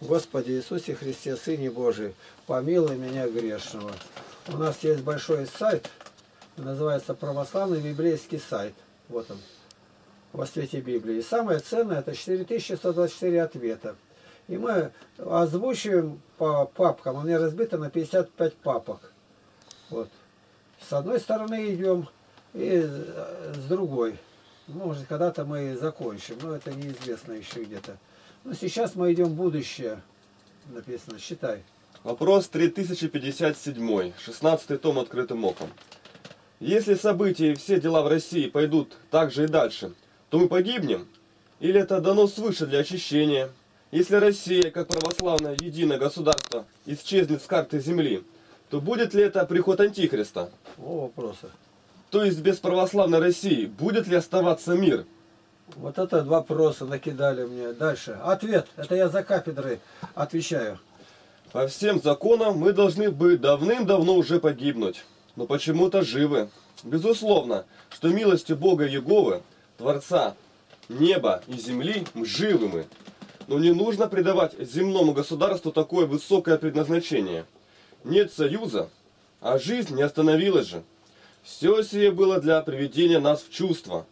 Господи Иисусе Христе, Сыне Божий, помилуй меня грешного. У нас есть большой сайт, называется Православный библейский сайт. Вот он, во свете Библии. И самое ценное, это 4124 ответа. И мы озвучиваем по папкам, они разбиты на 55 папок. Вот. С одной стороны идем, и с другой. Может, когда-то мы закончим, но это неизвестно еще где-то. Но сейчас мы идем в будущее. Написано, считай. Вопрос 3057, 16 том открытым оком. Если события и все дела в России пойдут так же и дальше, то мы погибнем? Или это дано свыше для очищения? Если Россия, как православное единое государство, исчезнет с карты земли, то будет ли это приход Антихриста? О, вопросы. То есть без православной России будет ли оставаться мир? Вот это два вопроса накидали мне. Дальше. Ответ. Это я за кафедрой отвечаю. По всем законам мы должны бы давным-давно уже погибнуть. Но почему-то живы. Безусловно, что милостью Бога Иеговы, Творца неба и земли, мы живы мы. Но не нужно придавать земному государству такое высокое предназначение. Нет союза, а жизнь не остановилась же. Все сие было для приведения нас в чувство.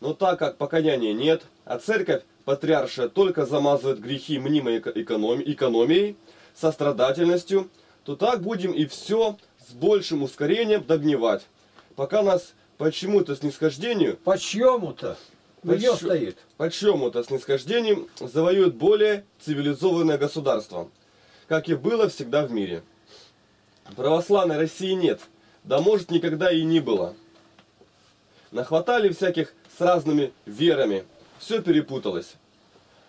Но так как покаяния нет, а церковь патриаршая только замазывает грехи мнимой экономией, сострадательностью, то так будем и все с большим ускорением догнивать. Пока нас почему-то снисхождению... Почему-то снисхождением завоюет более цивилизованное государство, как и было всегда в мире. Православной России нет, да может никогда и не было. Нахватали всяких с разными верами, все перепуталось.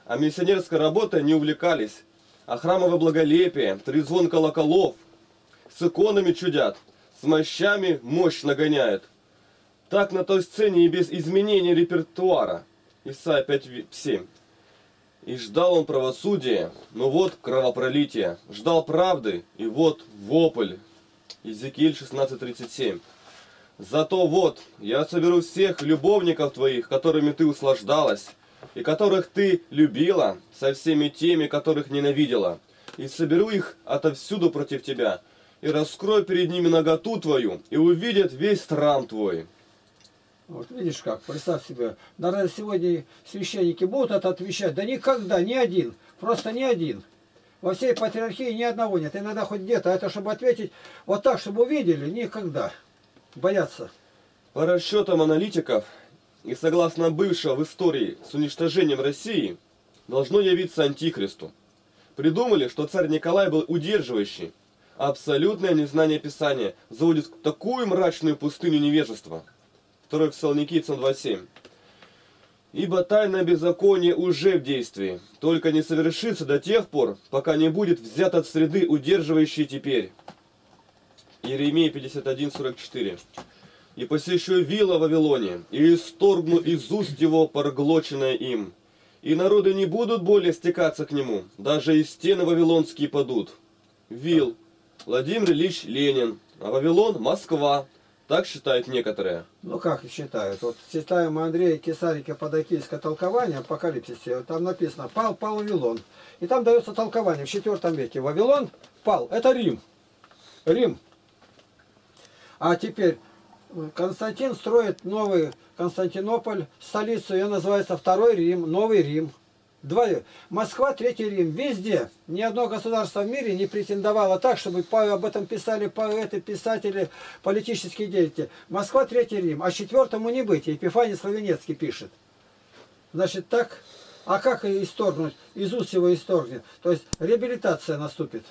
А миссионерской работой не увлекались, а храмовое благолепие, трезвон колоколов, с иконами чудят, с мощами мощь нагоняют. Так на той сцене и без изменения репертуара. Исайя 5:7. И ждал он правосудия, но вот кровопролитие. Ждал правды, и вот вопль. Иезекииль 16:37. Зато вот, я соберу всех любовников твоих, которыми ты услаждалась, и которых ты любила, со всеми теми, которых ненавидела, и соберу их отовсюду против тебя, и раскрою перед ними наготу твою, и увидят весь храм твой. Вот видишь как, представь себе, наверное, сегодня священники будут это отвечать, да никогда, ни один, просто ни один. Во всей патриархии ни одного нет, иногда хоть где-то, а это чтобы ответить вот так, чтобы увидели, никогда. Боятся. По расчетам аналитиков, и согласно бывшего в истории с уничтожением России, должно явиться Антихристу. Придумали, что царь Николай был удерживающий, а абсолютное незнание Писания заводит в такую мрачную пустыню невежества. 2 Фессалоникийцам 2:7. Ибо тайное беззаконие уже в действии, только не совершится до тех пор, пока не будет взят от среды удерживающий теперь. Иеремия 51:44. И посещу вила Вавилоне, и исторгну из уст его проглоченное им. И народы не будут более стекаться к нему, даже и стены вавилонские падут. Вил. Владимир Ильич Ленин, а Вавилон – Москва. Так считают некоторые. Ну как считают? Вот читаем у Андрея Кесарика подокийское толкование Апокалипсисе. Там написано «Пал Вавилон». И там дается толкование в 4 веке. Вавилон пал. Это Рим. Рим. А теперь Константин строит новый Константинополь, столицу. Ее называется Второй Рим, Новый Рим. Москва, Третий Рим. Везде. Ни одно государство в мире не претендовало так, чтобы об этом писали поэты, писатели, политические деятели. Москва, Третий Рим. А четвертому не быть. Епифаний Славенецкий пишет. Значит, так. А как исторгнуть? Из уст его исторгнет. То есть реабилитация наступит.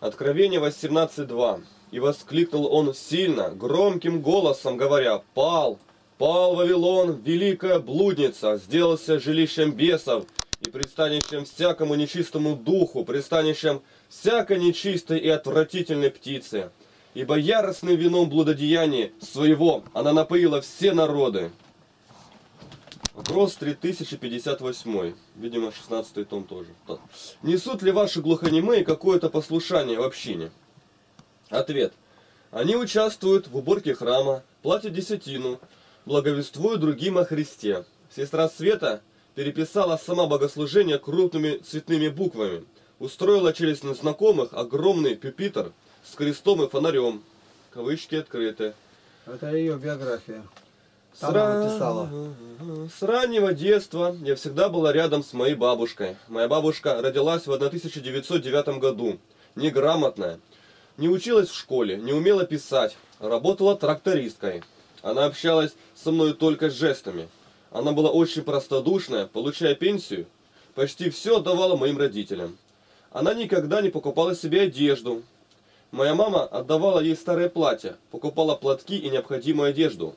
Откровение 18:2. И воскликнул он сильно, громким голосом, говоря: «Пал! Пал Вавилон, великая блудница, сделался жилищем бесов и пристанищем всякому нечистому духу, пристанищем всякой нечистой и отвратительной птицы. Ибо яростным вином блудодеяния своего она напоила все народы». Вопрос 3058, видимо, 16 том тоже. Несут ли ваши глухонемые какое-то послушание в общине? Ответ. Они участвуют в уборке храма, платят десятину, благовествуют другим о Христе. Сестра Света переписала сама богослужение крупными цветными буквами, устроила через незнакомых огромный пюпитр с крестом и фонарем. Кавычки открыты. Это ее биография. С раннего детства я всегда была рядом с моей бабушкой. Моя бабушка родилась в 1909 году. Неграмотная. Не училась в школе, не умела писать. Работала трактористкой. Она общалась со мной только с жестами. Она была очень простодушная, получая пенсию, почти все отдавала моим родителям. Она никогда не покупала себе одежду. Моя мама отдавала ей старое платье, покупала платки и необходимую одежду.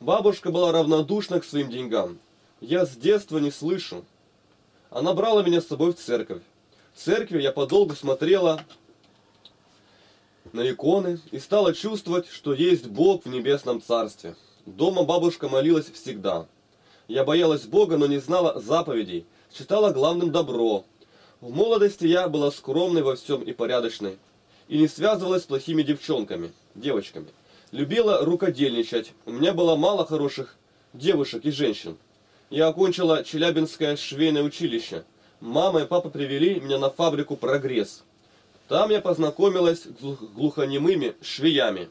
Бабушка была равнодушна к своим деньгам. Я с детства не слышу. Она брала меня с собой в церковь. В церкви я подолгу смотрела на иконы и стала чувствовать, что есть Бог в небесном царстве. Дома бабушка молилась всегда. Я боялась Бога, но не знала заповедей, считала главным добро. В молодости я была скромной во всем и порядочной. И не связывалась с плохими девочками. Любила рукодельничать. У меня было мало хороших девушек и женщин. Я окончила Челябинское швейное училище. Мама и папа привели меня на фабрику «Прогресс». Там я познакомилась с глухонемыми швеями.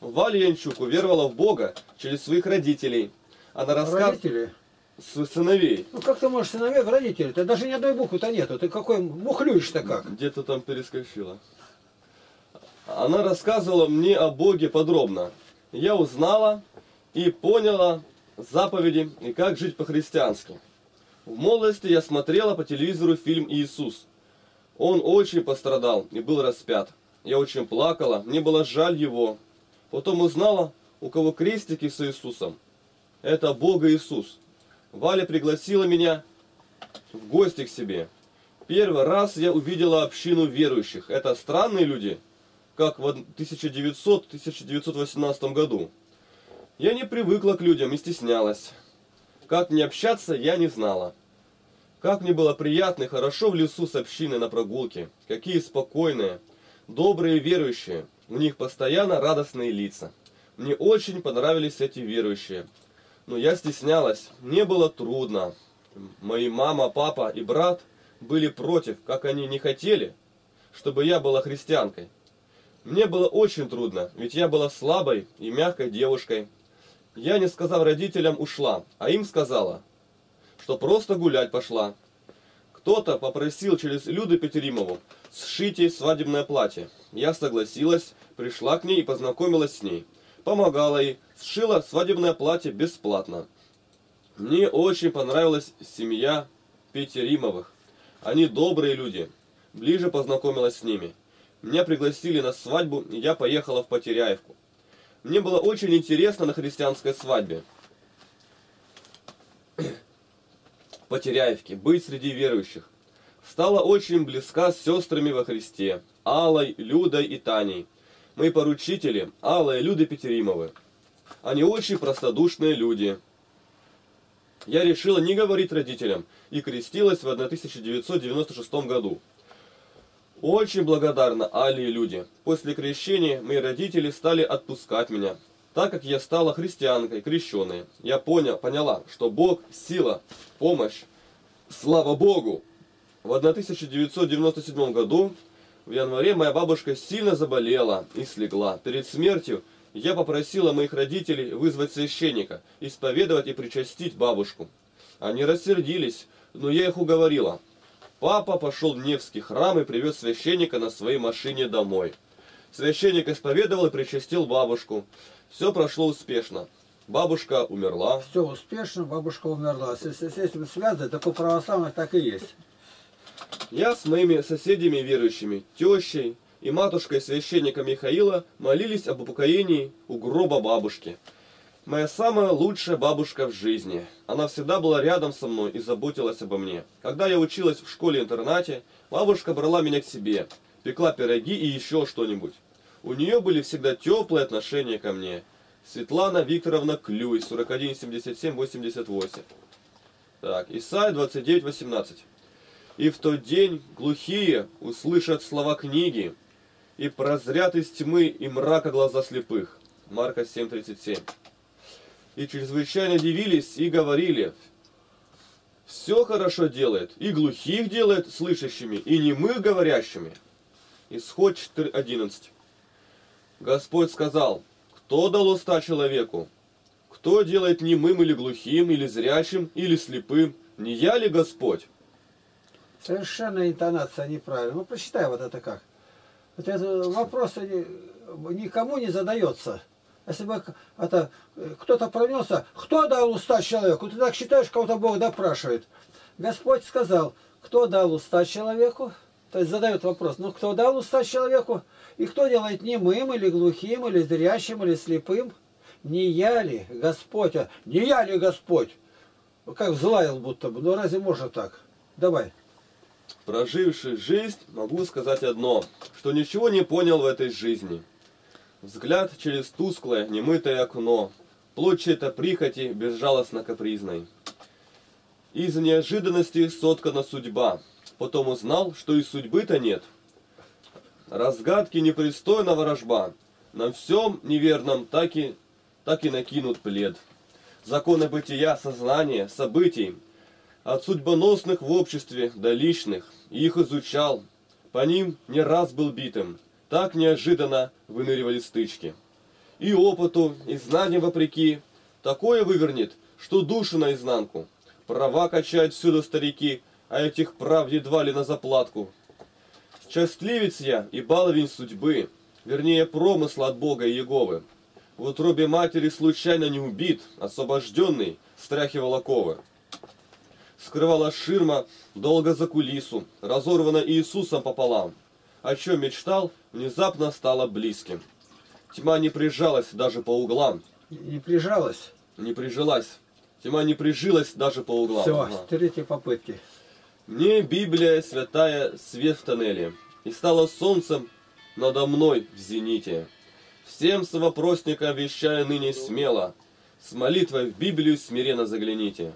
Валя Янчук уверовала в Бога через своих родителей. Она рассказывала... Сыновей. Ну как ты можешь сыновей в родителей? Ты даже ни одной буквы-то нету. Ты какой мухлюешь-то как? Где-то там перескочила. Она рассказывала мне о Боге подробно. Я узнала и поняла заповеди и как жить по-христиански. В молодости я смотрела по телевизору фильм «Иисус». Он очень пострадал и был распят. Я очень плакала, мне было жаль его. Потом узнала, у кого крестики с Иисусом. Это Бог Иисус. Валя пригласила меня в гости к себе. Первый раз я увидела общину верующих. Это странные люди, как в 1918 году. Я не привыкла к людям и стеснялась. Как мне общаться, я не знала. Как мне было приятно и хорошо в лесу с общиной на прогулке. Какие спокойные, добрые верующие. У них постоянно радостные лица. Мне очень понравились эти верующие. Но я стеснялась, мне было трудно. Мои мама, папа и брат были против, как они не хотели, чтобы я была христианкой. Мне было очень трудно, ведь я была слабой и мягкой девушкой. Я, не сказав родителям, ушла, а им сказала, что просто гулять пошла. Кто-то попросил через Люду Петеримову сшить ей свадебное платье. Я согласилась, пришла к ней и познакомилась с ней. Помогала ей, сшила свадебное платье бесплатно. Мне очень понравилась семья Петеримовых. Они добрые люди. Ближе познакомилась с ними. Меня пригласили на свадьбу, и я поехала в Потеряевку. Мне было очень интересно на христианской свадьбе в Потеряевке, быть среди верующих. Стала очень близка с сестрами во Христе, Аллой, Людой и Таней. Мои поручители Алла и Люда Петеримовы. Они очень простодушные люди. Я решила не говорить родителям и крестилась в 1996 году. Очень благодарна Алле и Люде. После крещения мои родители стали отпускать меня, так как я стала христианкой, крещенной. Я поняла, что Бог – сила, помощь. Слава Богу! В 1997 году в январе моя бабушка сильно заболела и слегла. Перед смертью я попросила моих родителей вызвать священника, исповедовать и причастить бабушку. Они рассердились, но я их уговорила. Папа пошел в Невский храм и привез священника на своей машине домой. Священник исповедовал и причастил бабушку. Все прошло успешно. Бабушка умерла. Все успешно, бабушка умерла. С этим связано, так у православных так и есть. Я с моими соседями верующими, тещей и матушкой священника Михаила молились об упокоении у гроба бабушки. Моя самая лучшая бабушка в жизни. Она всегда была рядом со мной и заботилась обо мне. Когда я училась в школе-интернате, бабушка брала меня к себе, пекла пироги и еще что-нибудь. У нее были всегда теплые отношения ко мне. Светлана Викторовна Клюй, 417788. Так, Исайя 29:18. И в тот день глухие услышат слова книги, и прозрят из тьмы и мрака глаза слепых. Марка 7:37. И чрезвычайно дивились и говорили, все хорошо делает, и глухих делает слышащими, и немых говорящими. Исход 4:11. Господь сказал: кто дал уста человеку? Кто делает немым или глухим, или зрячим, или слепым? Не я ли Господь? Совершенно интонация неправильная. Ну, прочитай вот это как. Вот этот вопрос никому не задается. Если бы кто-то пронесся, кто дал уста человеку? Ты так считаешь, кого-то Бог допрашивает. Господь сказал, кто дал уста человеку? То есть задает вопрос, ну кто дал уста человеку? И кто делает немым, или глухим, или зрящим, или слепым? Не я ли Господь? Не я ли Господь? Как взлаял будто бы. Ну разве можно так? Давай. Проживший жизнь, могу сказать одно, что ничего не понял в этой жизни. Взгляд через тусклое, немытое окно, плоть чьей-то прихоти, безжалостно капризной. Из неожиданности соткана судьба, потом узнал, что и судьбы-то нет. Разгадки непристойного рожба, на всем неверном так и накинут плед. Законы бытия, сознания, событий, от судьбоносных в обществе до личных, их изучал, по ним не раз был битым, так неожиданно выныривали стычки. И опыту, и знаниям вопреки, такое вывернет, что душу наизнанку. Права качают всюду старики, а этих прав едва ли на заплатку. Счастливец я и баловень судьбы, вернее промысла от Бога и Еговы. В утробе матери случайно не убит, освобожденный, стряхивал оковы. Скрывала ширма долго за кулису, разорвана Иисусом пополам. О чем мечтал, внезапно стало близким. Тьма не прижалась даже по углам. Не прижалась? Не прижилась. Тьма не прижилась даже по углам. Все, с третьей попытки. Мне Библия святая свет в тоннеле, и стало солнцем надо мной в зените. Всем совопросникам вещая ныне смело, с молитвой в Библию смиренно загляните.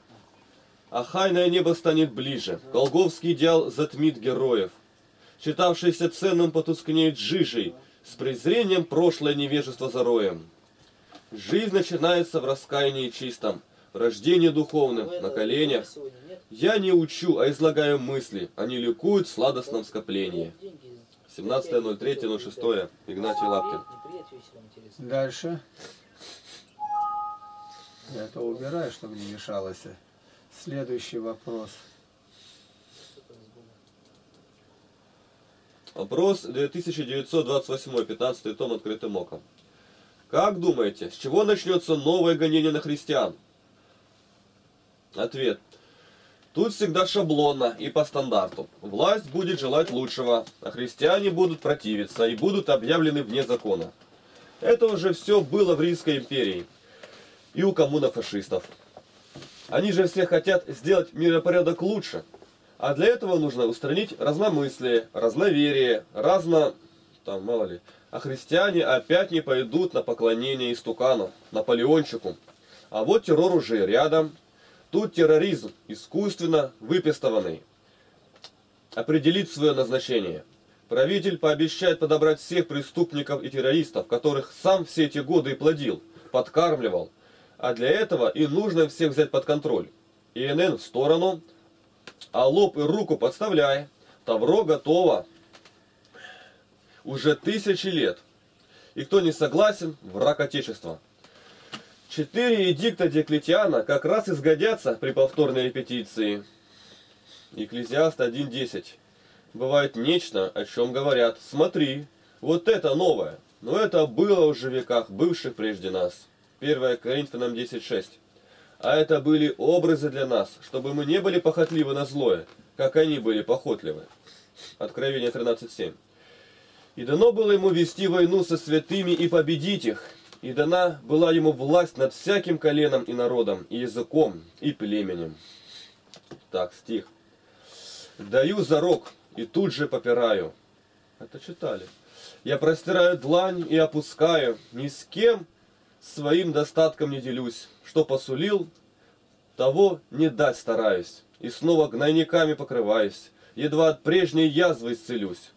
А хайное небо станет ближе, голгофский идеал затмит героев. Читавшийся ценным потускнеет жижей, с презрением прошлое невежество зароем. Жизнь начинается в раскаянии чистом, в рождении духовным, на коленях. Я не учу, а излагаю мысли, они ликуют в сладостном скоплении. 17.03.06. Игнатий Лапкин. Дальше. Я это убираю, чтобы не мешалось. Следующий вопрос. Вопрос 2928, 15 том, открытым оком. Как думаете, с чего начнется новое гонение на христиан? Ответ. Тут всегда шаблонно и по стандарту. Власть будет желать лучшего, а христиане будут противиться и будут объявлены вне закона. Это уже все было в Римской империи и у коммунофашистов. Они же все хотят сделать миропорядок лучше. А для этого нужно устранить разномыслие, разноверие, А христиане опять не пойдут на поклонение истукану, Наполеончику. А вот террор уже рядом. Тут терроризм, искусственно выпестованный. Определить свое назначение. Правитель пообещает подобрать всех преступников и террористов, которых сам все эти годы и плодил, подкармливал. А для этого и нужно всех взять под контроль. ИНН в сторону. А лоб и руку подставляй. Тавро готово уже тысячи лет. И кто не согласен, враг Отечества. 4 эдикта Диоклетиана как раз изгодятся при повторной репетиции. Екклезиаст 1.10. Бывает нечто, о чем говорят. Смотри, вот это новое. Но это было уже в веках, бывших прежде нас. 1 Коринфянам 10.6. А это были образы для нас, чтобы мы не были похотливы на злое, как они были похотливы. Откровение 13.7. И дано было ему вести войну со святыми и победить их. И дана была ему власть над всяким коленом и народом, и языком, и племенем. Так, стих. Даю зарок, и тут же попираю. Это читали. Я простираю длань и опускаю, ни с кем своим достатком не делюсь. Что посулил, того не дать стараюсь. И снова гнойниками покрываюсь. Едва от прежней язвы исцелюсь.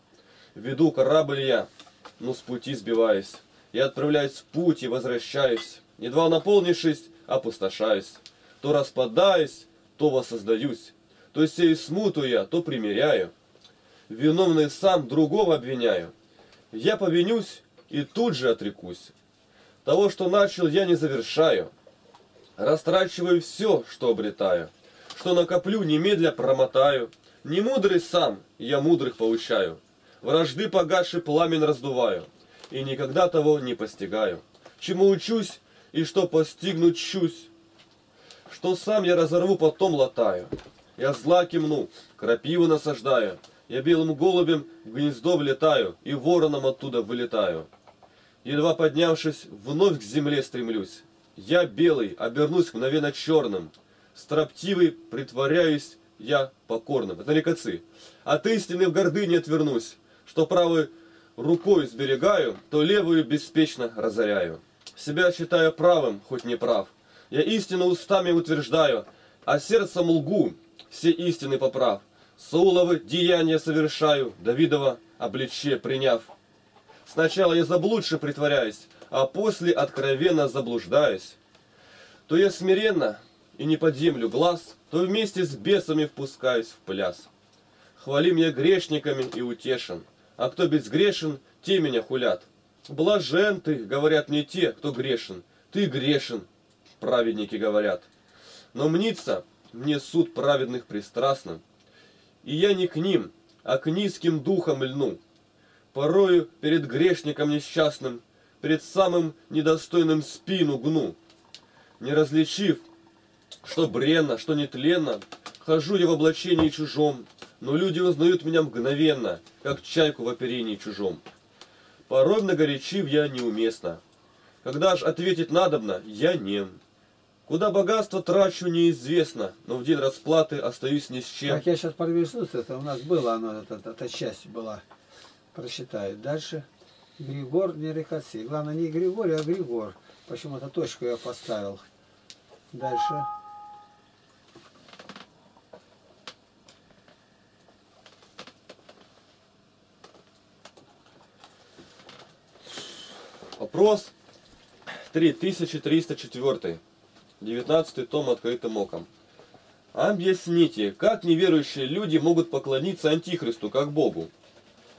Веду корабль я, но с пути сбиваюсь. Я отправляюсь в путь и возвращаюсь. Едва наполнившись, опустошаюсь. То распадаюсь, то воссоздаюсь. То сею смуту я, то примиряю. Виновный сам другого обвиняю. Я повинюсь и тут же отрекусь. Того, что начал, я не завершаю. Растрачиваю все, что обретаю. Что накоплю, немедля промотаю. Не мудрый сам, я мудрых получаю. Вражды погаши пламень раздуваю. И никогда того не постигаю. Чему учусь и что постигнуть чусь. Что сам я разорву, потом латаю. Я зла кимну, крапиву насаждаю. Я белым голубем в гнездо влетаю и вороном оттуда вылетаю. Едва поднявшись, вновь к земле стремлюсь. Я белый, обернусь мгновенно черным. Строптивый, притворяюсь я покорным. Это Нарекаци. От истины в гордыне отвернусь. Что правой рукой сберегаю, то левую беспечно разоряю. Себя считаю правым, хоть не прав. Я истину устами утверждаю, а сердцем лгу, все истины поправ. Сауловы деяния совершаю, Давидова обличье приняв. Сначала я заблудше притворяюсь, а после откровенно заблуждаюсь. То я смиренно и не подъемлю глаз, то вместе с бесами впускаюсь в пляс. Хвали меня грешниками и утешен, а кто безгрешен, те меня хулят. Блажен ты, говорят мне те, кто грешен, ты грешен, праведники говорят. Но мнится мне суд праведных пристрастным, и я не к ним, а к низким духам льну. Порою перед грешником несчастным, перед самым недостойным спину гну. Не различив, что бренно, что нетленно, хожу я в облачении чужом, но люди узнают меня мгновенно, как чайку в оперении чужом. Порой многоречив я неуместно, когда ж ответить надобно, я нем. Куда богатство трачу, неизвестно, но в день расплаты остаюсь ни с чем. Так, я сейчас подвижусь, это у нас было, оно, эта часть была, прочитаю. Дальше Григор Нарекаци. Главное, не Григорий, а Григор. Почему-то точку я поставил. Дальше. Вопрос 3304. 19 том «Открытым оком». Объясните, как неверующие люди могут поклониться Антихристу как Богу?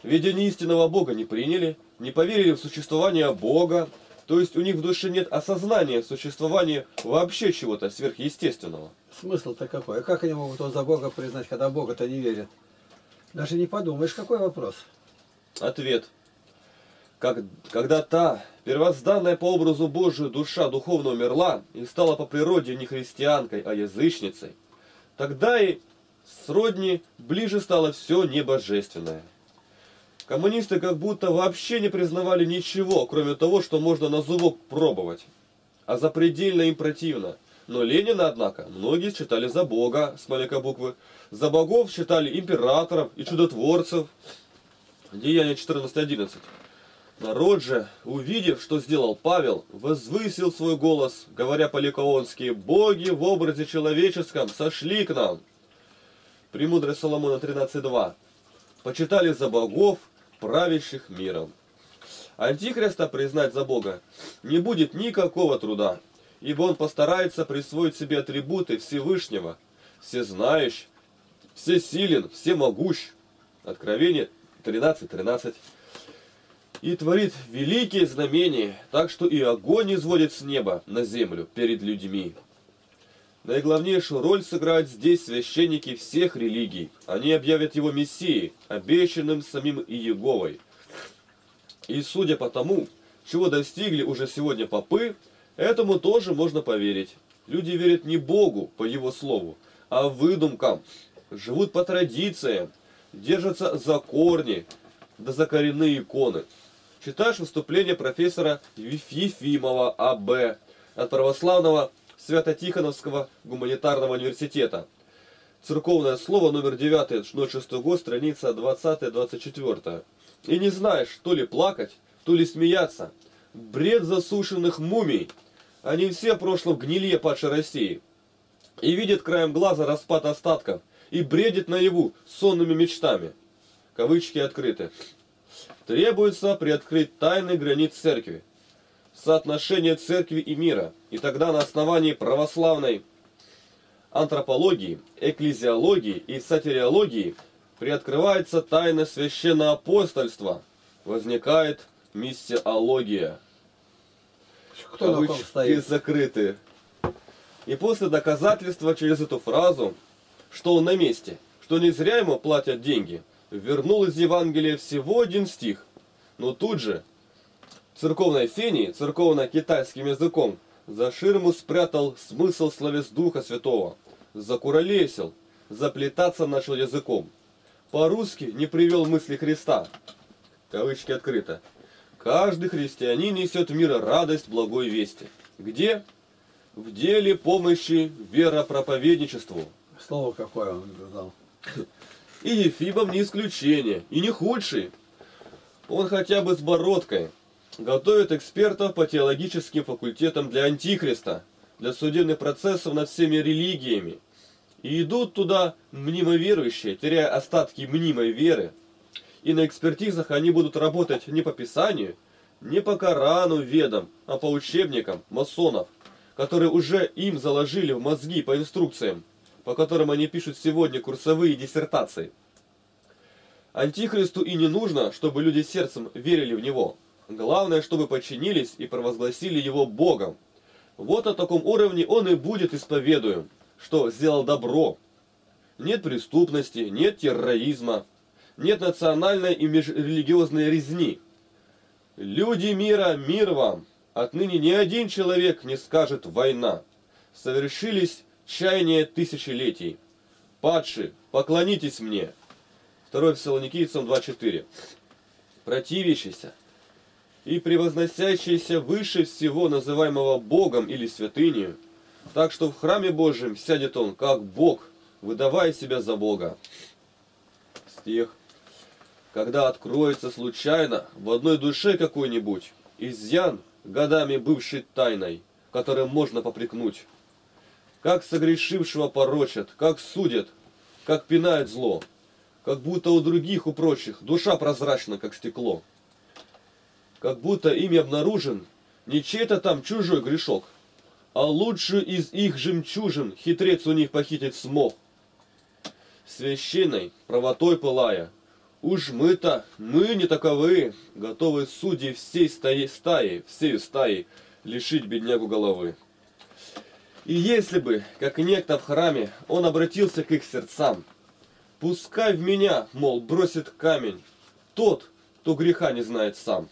Ведь они истинного Бога не приняли, не поверили в существование Бога, то есть у них в душе нет осознания существования вообще чего-то сверхъестественного. Смысл-то какой? А как они могут его за Бога признать, когда Бога-то не верят? Даже не подумаешь, какой вопрос? Ответ. Когда та, первозданная по образу Божию душа духовно умерла и стала по природе не христианкой, а язычницей, тогда и сродни ближе стало все небожественное. Коммунисты как будто вообще не признавали ничего, кроме того, что можно на зубок пробовать. А запредельно им противно. Но Ленина, однако, многие считали за Бога, с маленькой буквы. За богов считали императоров и чудотворцев. Деяние 14.11. Народ же, увидев, что сделал Павел, возвысил свой голос, говоря по-ликаонски: «Боги в образе человеческом сошли к нам». Премудрость Соломона 13.2. Почитали за богов, правящих миром. Антихриста признать за Бога не будет никакого труда, ибо он постарается присвоить себе атрибуты Всевышнего, всезнающий, всесилен, всемогущ. Откровение 13.13. И творит великие знамения, так что и огонь низводит с неба на землю перед людьми. Наиглавнейшую роль сыграют здесь священники всех религий. Они объявят его Мессией, обещанным самим Иеговой. И судя по тому, чего достигли уже сегодня попы, этому тоже можно поверить. Люди верят не Богу, по его слову, а выдумкам. Живут по традициям, держатся за корни, да за коренные иконы. Читаешь выступление профессора Ефимова А.Б. от православного Свято-Тихоновского гуманитарного университета. Церковное слово, номер 9, 06 год, страница 20-24. И не знаешь, то ли плакать, то ли смеяться. Бред засушенных мумий. Они все в прошлом гнилье падшей России. И видит краем глаза распад остатков. И бредит наяву сонными мечтами. Кавычки открыты. Требуется приоткрыть тайны границ церкви. Соотношение церкви и мира. И тогда на основании православной антропологии, экклезиологии и сатериологии приоткрывается тайна священноапостольства, возникает миссиология. Кто на ком стоит? Закрыты. И после доказательства через эту фразу, что он на месте, что не зря ему платят деньги, вернул из Евангелия всего один стих. Но тут же церковной феней, церковно-китайским языком, за ширму спрятал смысл словес Духа Святого, закуролесил, заплетаться начал языком. По-русски не привел мысли Христа. Кавычки открыто. Каждый христианин несет в мир радость благой вести. Где? В деле помощи веропроповедничеству. Слово какое он сказал. И Ефимов не исключение, и не худший. Он хотя бы с бородкой. Готовит экспертов по теологическим факультетам для антихриста, для судебных процессов над всеми религиями. И идут туда мнимоверующие, теряя остатки мнимой веры. И на экспертизах они будут работать не по Писанию, не по Корану ведам, а по учебникам масонов, которые уже им заложили в мозги по инструкциям, по которым они пишут сегодня курсовые диссертации. Антихристу и не нужно, чтобы люди сердцем верили в него. Главное, чтобы подчинились и провозгласили его Богом. Вот на таком уровне он и будет исповедуем, что сделал добро. Нет преступности, нет терроризма, нет национальной и межрелигиозной резни. Люди мира, мир вам! Отныне ни один человек не скажет «война». Совершились чаяния тысячелетий. Падши, поклонитесь мне. 2 Фессалоникийцам 2:4. Противящийся и превозносящийся выше всего называемого Богом или святынею, так что в храме Божьем сядет он как Бог, выдавая себя за Бога. Стих. Когда откроется случайно в одной душе какой-нибудь изъян, годами бывшей тайной, которым можно попрекнуть, как согрешившего порочат, как судят, как пинают зло, как будто у других, у прочих, душа прозрачна, как стекло, как будто ими обнаружен не чей-то там чужой грешок, а лучшую из их жемчужин хитрец у них похитить смог. Священной правотой пылая, уж мы-то, мы не таковы, готовы судей всей стаи лишить беднягу головы. И если бы, как некто в храме, он обратился к их сердцам, пускай в меня, мол, бросит камень тот, кто греха не знает сам,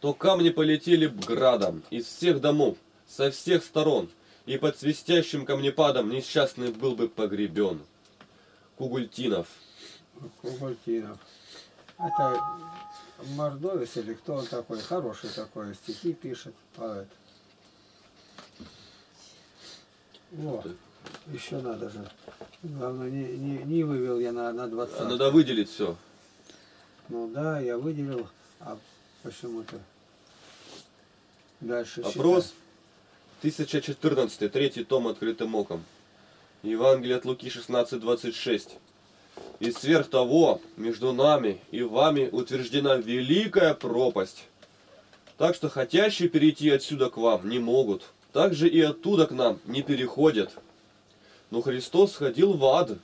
то камни полетели б градом из всех домов, со всех сторон, и под свистящим камнепадом несчастный был бы погребен. Кугультинов. Кугультинов. Это мордовец или кто он такой? Хороший такой, стихи пишет, поэт. Вот. Еще надо же. Главное, не вывел я на 20. Надо выделить все. Ну да, я выделил, а почему-то. Дальше. Вопрос. 1014, 3 том открытым оком. Евангелие от Луки 16:26. И сверх того, между нами и вами утверждена великая пропасть. Так что хотящие перейти отсюда к вам не могут. Так же и оттуда к нам не переходят. Но Христос сходил в ад,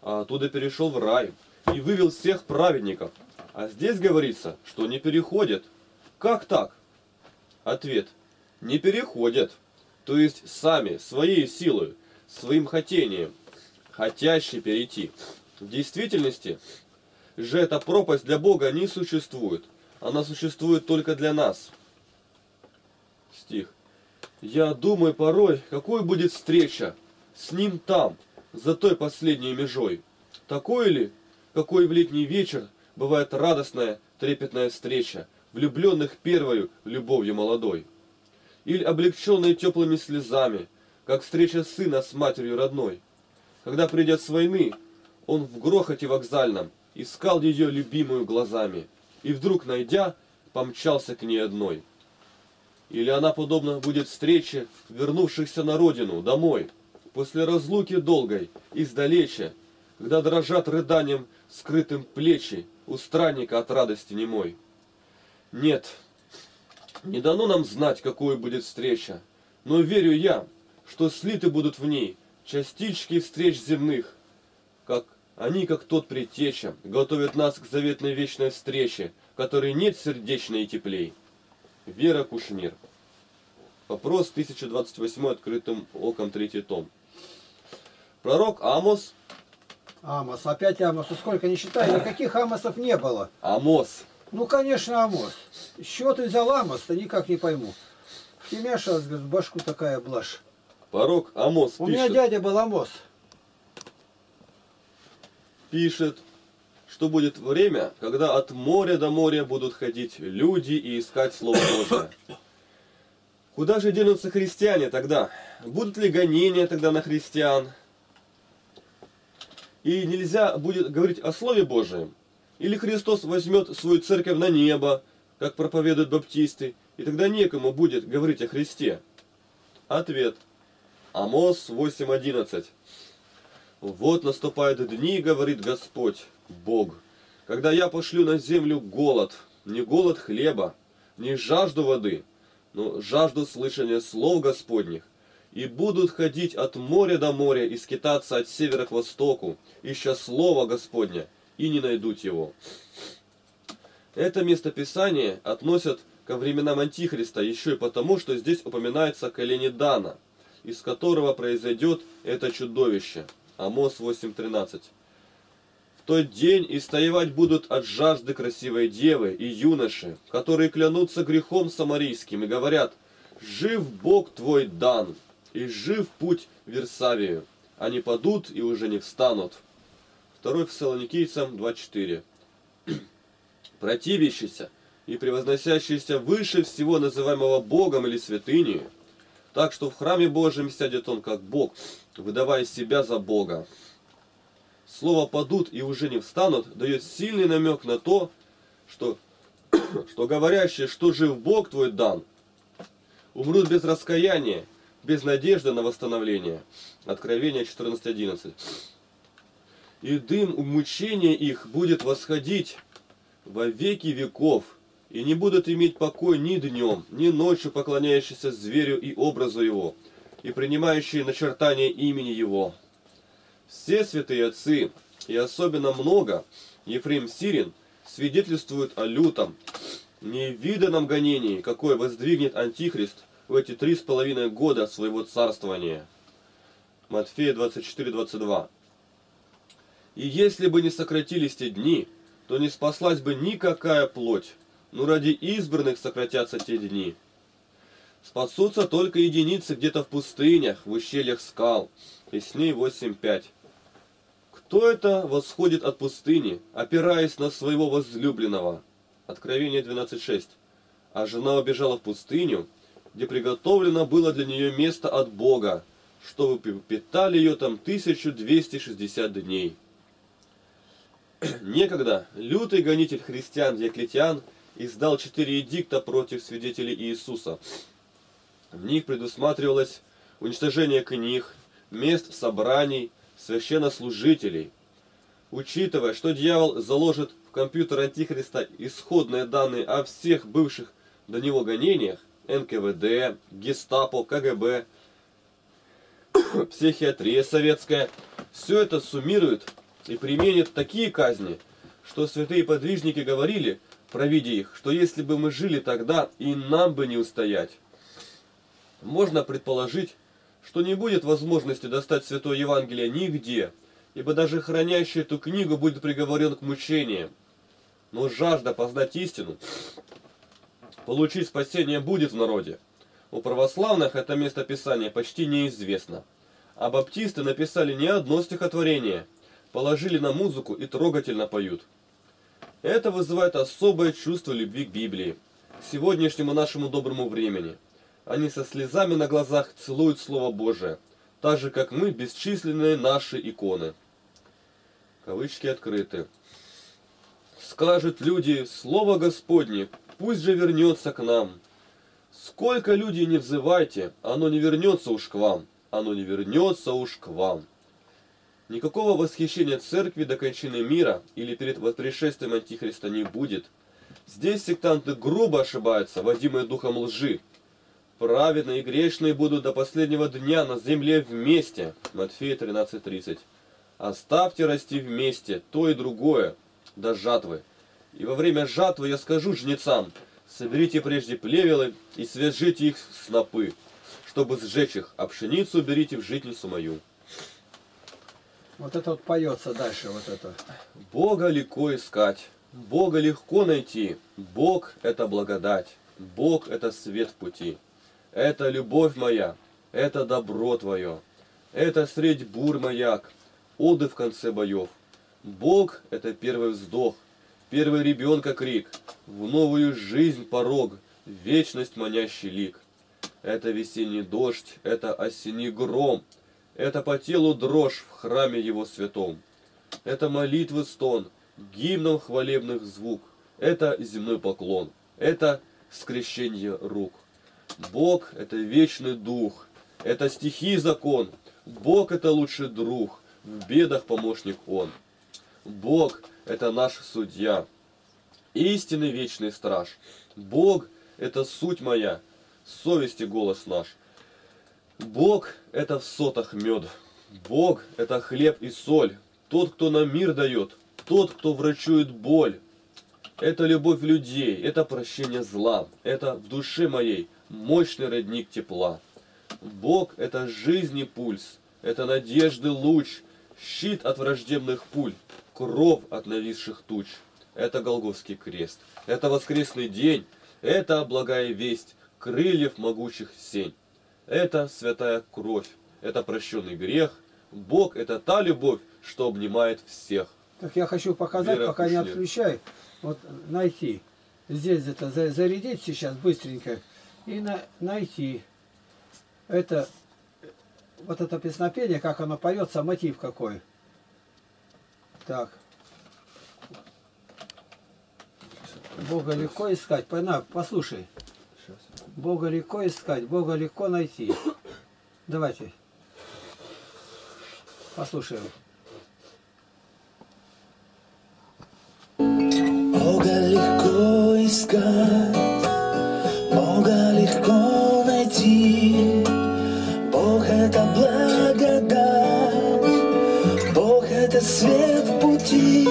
а оттуда перешел в рай и вывел всех праведников. А здесь говорится, что не переходят. Как так? Ответ. Не переходят. То есть сами, своей силой, своим хотением, хотящие перейти. В действительности же эта пропасть для Бога не существует. Она существует только для нас. Стих. Я думаю порой, какой будет встреча с ним там, за той последней межой. Такой ли, какой в летний вечер бывает радостная, трепетная встреча, влюбленных первою любовью молодой. Или облегченной теплыми слезами, как встреча сына с матерью родной. Когда придет с войны, он в грохоте вокзальном искал ее любимую глазами, и вдруг, найдя, помчался к ней одной. Или она подобна будет встрече вернувшихся на родину, домой, после разлуки долгой, издалече, когда дрожат рыданием скрытым плечи у странника от радости немой. Нет, не дано нам знать, какой будет встреча, но верю я, что слиты будут в ней частички встреч земных, как они, как тот предтеча, готовят нас к заветной вечной встрече, которой нет сердечной и теплей. Вера Кушнир. Вопрос 1028, открытым оком, 3 том. Пророк Амос. Амос, опять Амос. Сколько не считай, никаких Амосов не было. Амос. Ну, конечно, Амос. С чего ты взял Амос-то, никак не пойму. В тебя сейчас, говорит, в башку такая блажь. Пророк Амос пишет. У меня дядя был Амос. Пишет, что будет время, когда от моря до моря будут ходить люди и искать Слово Божие. Куда же денутся христиане тогда? Будут ли гонения тогда на христиан? И нельзя будет говорить о Слове Божьем? Или Христос возьмет свою церковь на небо, как проповедуют баптисты, и тогда некому будет говорить о Христе? Ответ. Амос 8:11. «Вот наступают дни, — говорит Господь, Бог, — когда я пошлю на землю голод, не голод хлеба, не жажду воды, но жажду слышания слов Господних, и будут ходить от моря до моря и скитаться от севера к востоку, ища слова Господня, и не найдут его». Это местописание относят ко временам Антихриста еще и потому, что здесь упоминается колени Дана, из которого произойдет это чудовище. Амос 8:13. «В тот день истоевать будут от жажды красивой девы и юноши, которые клянутся грехом самарийским и говорят: жив Бог твой Дан, и жив путь Версавию. Они падут и уже не встанут». 2 Фессалоникийцам 2:4. «Противящийся и превозносящийся выше всего называемого Богом или святыней, так что в храме Божьем сядет он как Бог, выдавая себя за Бога». Слово «падут и уже не встанут» дает сильный намек на то, что говорящие, что жив Бог твой Дан, умрут без раскаяния, без надежды на восстановление. Откровение 14:11. «И дым мучения их будет восходить во веки веков, и не будут иметь покой ни днем, ни ночью, поклоняющиеся зверю и образу его, и принимающие начертания имени его». Все святые отцы, и особенно много, Ефрем Сирин, свидетельствуют о лютом, невиданном гонении, какое воздвигнет Антихрист в эти 3,5 года своего царствования. Матфея 24:22. «И если бы не сократились те дни, то не спаслась бы никакая плоть, но ради избранных сократятся те дни. Спасутся только единицы где-то в пустынях, в ущельях скал». Песней 8:5. «Кто это восходит от пустыни, опираясь на своего возлюбленного?» Откровение 12:6. «А жена убежала в пустыню, где приготовлено было для нее место от Бога, чтобы питали ее там 1260 дней». Некогда лютый гонитель христиан Диоклетиан издал 4 эдикта против свидетелей Иисуса. В них предусматривалось уничтожение книг, мест собраний, священнослужителей. Учитывая, что дьявол заложит в компьютер Антихриста исходные данные о всех бывших до него гонениях — НКВД, Гестапо, КГБ, психиатрия советская — все это суммирует и применит такие казни, что святые подвижники говорили, провидя их, что если бы мы жили тогда, и нам бы не устоять. Можно предположить, что не будет возможности достать Святое Евангелие нигде, ибо даже хранящий эту книгу будет приговорен к мучениям. Но жажда познать истину, получить спасение будет в народе. У православных это место Писания почти неизвестно, а баптисты написали не одно стихотворение, положили на музыку и трогательно поют. Это вызывает особое чувство любви к Библии, к сегодняшнему нашему доброму времени. Они со слезами на глазах целуют Слово Божие, так же, как мы, бесчисленные наши иконы. Кавычки открыты. «Скажут люди: Слово Господне, пусть же вернется к нам. Сколько людей не взывайте, оно не вернется уж к вам, оно не вернется уж к вам». Никакого восхищения церкви до кончины мира или перед пришествием Антихриста не будет. Здесь сектанты грубо ошибаются, водимые духом лжи. праведные и грешные будут до последнего дня на земле вместе. Матфея 13:30. Оставьте расти вместе то и другое до жатвы. И во время жатвы я скажу жнецам: соберите прежде плевелы и свяжите их в снопы, чтобы сжечь их, а пшеницу берите в житницу мою. Вот это вот поется дальше, вот это. Бога легко искать, Бога легко найти. Бог – это благодать, Бог – это свет в пути. Это любовь моя, это добро твое, это средь бурь маяк, отдых в конце боев. Бог – это первый вздох, первый ребенка крик, в новую жизнь порог, вечность манящий лик. Это весенний дождь, это осенний гром, это по телу дрожь в храме его святом. Это молитвы стон, гимном хвалебных звук, это земной поклон, это скрещение рук. Бог – это вечный дух, это стихи и закон, Бог – это лучший друг, в бедах помощник он. Бог – это наш судья, истинный вечный страж. Бог – это суть моя, совести голос наш. Бог – это в сотах мед, Бог – это хлеб и соль, тот, кто нам мир дает, тот, кто врачует боль. Это любовь людей, это прощение зла, это в душе моей мощный родник тепла. Бог – это жизни пульс, это надежды луч, щит от враждебных пуль, кров от нависших туч. Это Голгофский крест, это воскресный день, это благая весть крыльев могучих сень. Это святая кровь, это прощенный грех. Бог – это та любовь, что обнимает всех. Так я хочу показать, Вера пока Кушнир. Не отключай. Вот найти. Здесь это зарядить сейчас быстренько. И найти. Это вот это песнопение, как оно поется, мотив какой. Так. Бога легко искать. На, послушай. Бога легко искать, Бога легко найти. Давайте послушаем. Бога легко искать, Бога легко найти. Бог – это благодать, Бог – это свет в пути.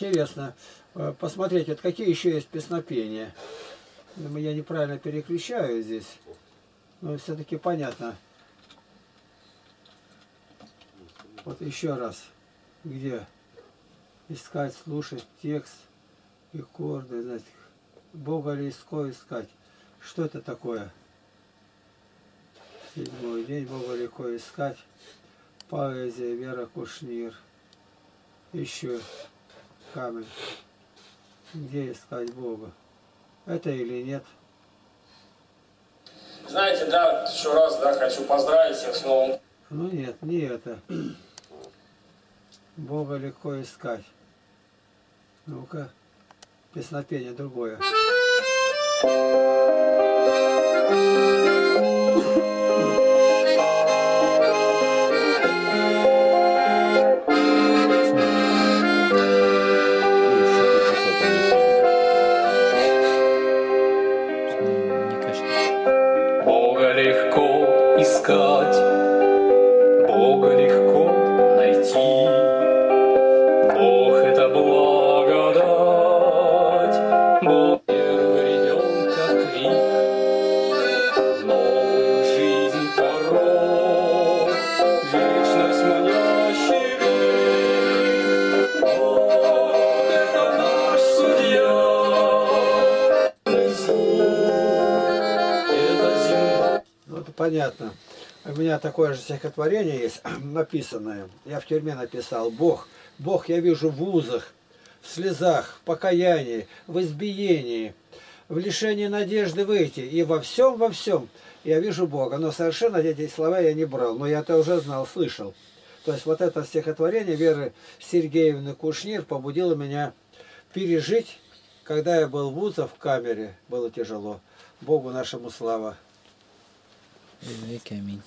Интересно посмотреть, вот какие еще есть песнопения. Я неправильно переключаю здесь, но все-таки понятно. Вот еще раз, где искать, слушать текст, аккорды, знаете, Бога легко искать. Что это такое? Седьмой день, Бога легко искать. Поэзия, Вера Кушнир. Еще. Камень. Где искать Бога? Это или нет? Знаете, да, еще раз, да, хочу поздравить всех с новым. Ну нет, не это. Бога легко искать. Ну-ка, песнопение другое. Бога легко найти, Бог – это благодать, Бог – первый ребенка крик, новую жизнь порог, вечность манящий век, Бог – это наш судья, это земля. Ну это понятно. У меня такое же стихотворение есть, написанное. Я в тюрьме написал. Бог. Бог я вижу в узах, в слезах, в покаянии, в избиении, в лишении надежды выйти. И во всем я вижу Бога. Но совершенно эти слова я не брал. Но я это уже знал, слышал. То есть вот это стихотворение Веры Сергеевны Кушнир побудило меня пережить, когда я был в узах в камере. Было тяжело. Богу нашему слава. веки аминь.